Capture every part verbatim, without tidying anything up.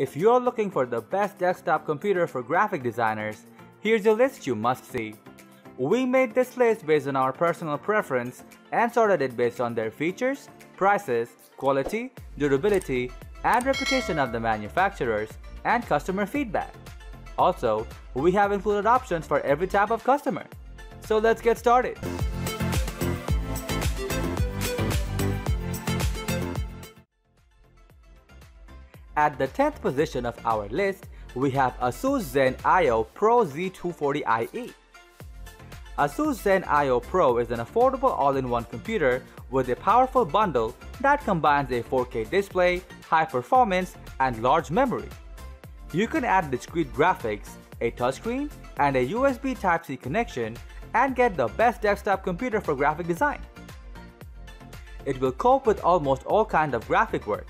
If you're looking for the best desktop computer for graphic designers, here's a list you must see. We made this list based on our personal preference and sorted it based on their features, prices, quality, durability, and reputation of the manufacturers and customer feedback. Also, we have included options for every type of customer. So let's get started. At the tenth position of our list, we have ASUS Zen AiO Pro Z two forty I E. ASUS Zen AiO Pro is an affordable all-in-one computer with a powerful bundle that combines a four K display, high performance, and large memory. You can add discrete graphics, a touchscreen, and a U S B Type C connection and get the best desktop computer for graphic design. It will cope with almost all kinds of graphic work.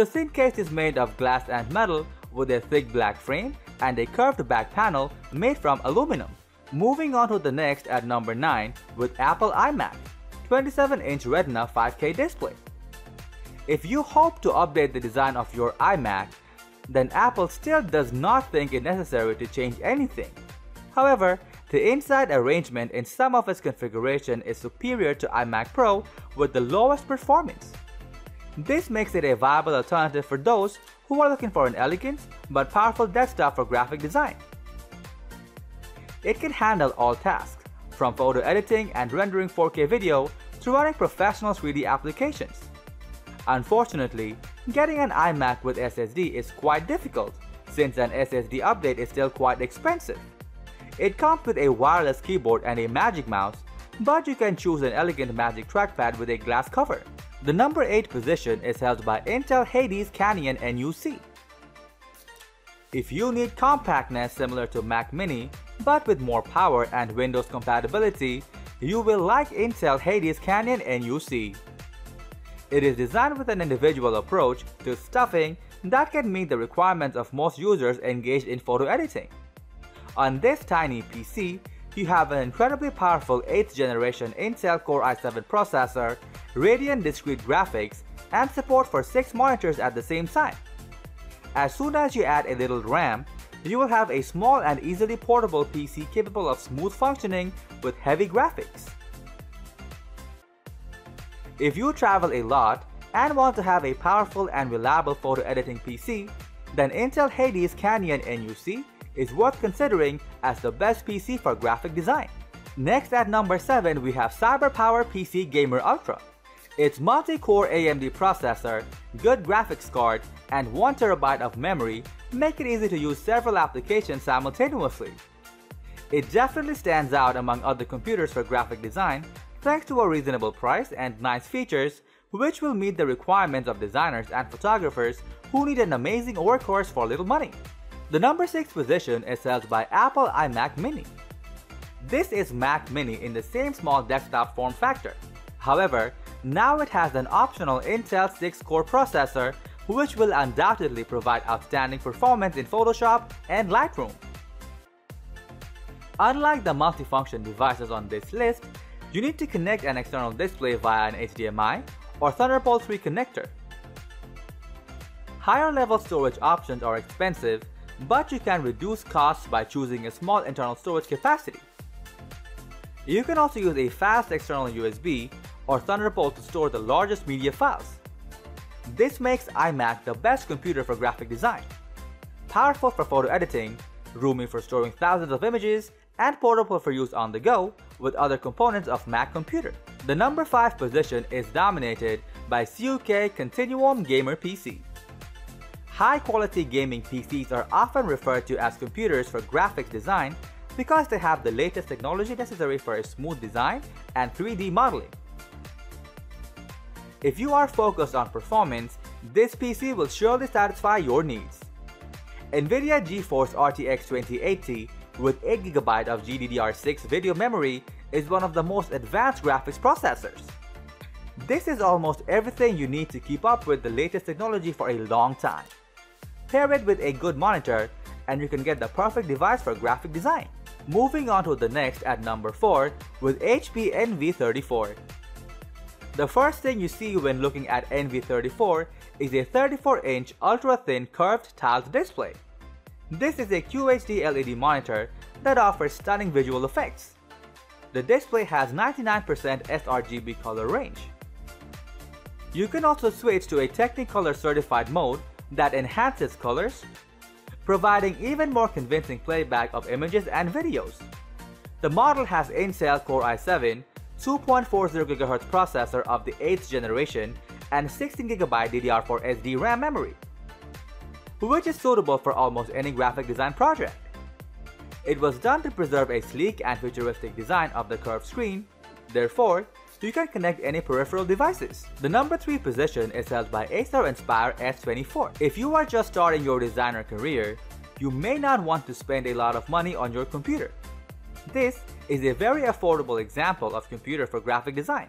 The thin case is made of glass and metal with a thick black frame and a curved back panel made from aluminum. Moving on to the next at number nine with Apple iMac, twenty-seven inch Retina five K display. If you hope to update the design of your iMac, then Apple still does not think it necessary to change anything. However, the inside arrangement in some of its configuration is superior to iMac Pro with the lowest performance. This makes it a viable alternative for those who are looking for an elegant but powerful desktop for graphic design. It can handle all tasks, from photo editing and rendering four K video to running professional three D applications. Unfortunately, getting an iMac with S S D is quite difficult since an S S D update is still quite expensive. It comes with a wireless keyboard and a Magic Mouse, but you can choose an elegant Magic Trackpad with a glass cover. The number eight position is held by Intel Hades Canyon N U C. If you need compactness similar to Mac Mini, but with more power and Windows compatibility, you will like Intel Hades Canyon N U C. It is designed with an individual approach to stuffing that can meet the requirements of most users engaged in photo editing. On this tiny P C, you have an incredibly powerful eighth generation Intel Core i seven processor, Radeon discrete graphics, and support for six monitors at the same time. As soon as you add a little RAM, you will have a small and easily portable P C capable of smooth functioning with heavy graphics. If you travel a lot and want to have a powerful and reliable photo editing P C, then Intel Hades Canyon N U C is worth considering as the best P C for graphic design. Next at number seven we have CyberPower P C Gamer Ultra. Its multi-core A M D processor, good graphics card, and one terabyte of memory make it easy to use several applications simultaneously. It definitely stands out among other computers for graphic design thanks to a reasonable price and nice features which will meet the requirements of designers and photographers who need an amazing workhorse for little money. The number six position is held by Apple iMac Mini. This is Mac Mini in the same small desktop form factor. However, now it has an optional Intel six core processor which will undoubtedly provide outstanding performance in Photoshop and Lightroom. Unlike the multifunction devices on this list, you need to connect an external display via an H D M I or Thunderbolt three connector. Higher level storage options are expensive, but you can reduce costs by choosing a small internal storage capacity. You can also use a fast external U S B or Thunderbolt to store the largest media files. This makes iMac the best computer for graphic design. Powerful for photo editing, roomy for storing thousands of images, and portable for use on the go with other components of Mac computer. The number five position is dominated by C U K Continuum Gamer P C. High-quality gaming P Cs are often referred to as computers for graphic design because they have the latest technology necessary for a smooth design and three D modeling. If you are focused on performance, this P C will surely satisfy your needs. NVIDIA GeForce R T X twenty eighty with eight gigabyte of G D D R six video memory is one of the most advanced graphics processors. This is almost everything you need to keep up with the latest technology for a long time. Pair it with a good monitor and you can get the perfect device for graphic design. Moving on to the next at number four with H P Envy thirty-four. The first thing you see when looking at Envy thirty-four is a thirty-four inch ultra-thin curved tiled display. This is a Q H D L E D monitor that offers stunning visual effects. The display has ninety-nine percent sRGB color range. You can also switch to a Technicolor certified mode that enhances colors, providing even more convincing playback of images and videos. The model has Intel Core i seven, two point four zero gigahertz processor of the eighth generation and sixteen gigabyte D D R four S D RAM memory, which is suitable for almost any graphic design project. It was done to preserve a sleek and futuristic design of the curved screen, therefore, you can connect any peripheral devices. The number three position is held by Acer Aspire S twenty-four. If you are just starting your designer career, you may not want to spend a lot of money on your computer. This is a very affordable example of computer for graphic design.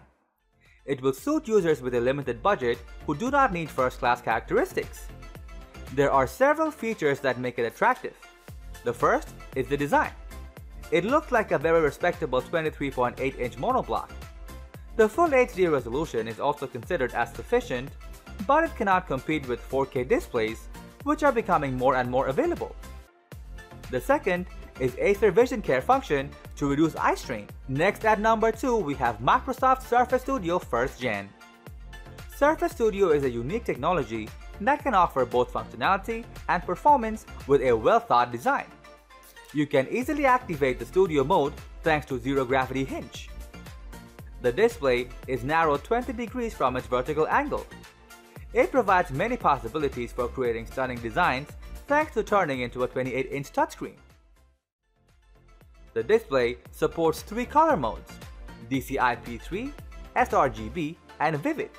It will suit users with a limited budget who do not need first-class characteristics. There are several features that make it attractive. The first is the design. It looks like a very respectable twenty-three point eight inch monoblock. The full H D resolution is also considered as sufficient, but it cannot compete with four K displays, which are becoming more and more available. The second is Acer Vision Care function to reduce eye strain. Next at number two, we have Microsoft Surface Studio first gen. Surface Studio is a unique technology that can offer both functionality and performance with a well-thought design. You can easily activate the Studio mode thanks to zero gravity hinge. The display is narrowed twenty degrees from its vertical angle. It provides many possibilities for creating stunning designs thanks to turning into a twenty-eight inch touchscreen. The display supports three color modes: D C I P three, sRGB, and Vivid.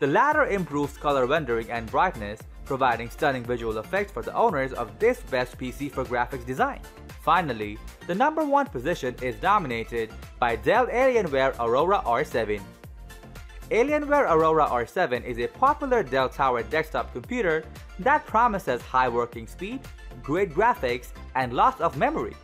The latter improves color rendering and brightness, providing stunning visual effects for the owners of this best P C for graphics design. Finally, the number one position is dominated by Dell Alienware Aurora R seven. Alienware Aurora R seven is a popular Dell Tower desktop computer that promises high working speed, great graphics, and lots of memory.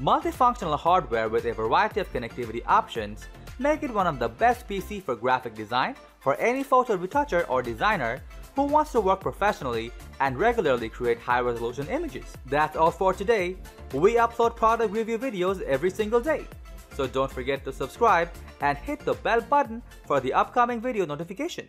Multifunctional hardware with a variety of connectivity options make it one of the best P C for graphic design for any photo retoucher or designer who wants to work professionally and regularly create high-resolution images. That's all for today. We upload product review videos every single day, so don't forget to subscribe and hit the bell button for the upcoming video notification.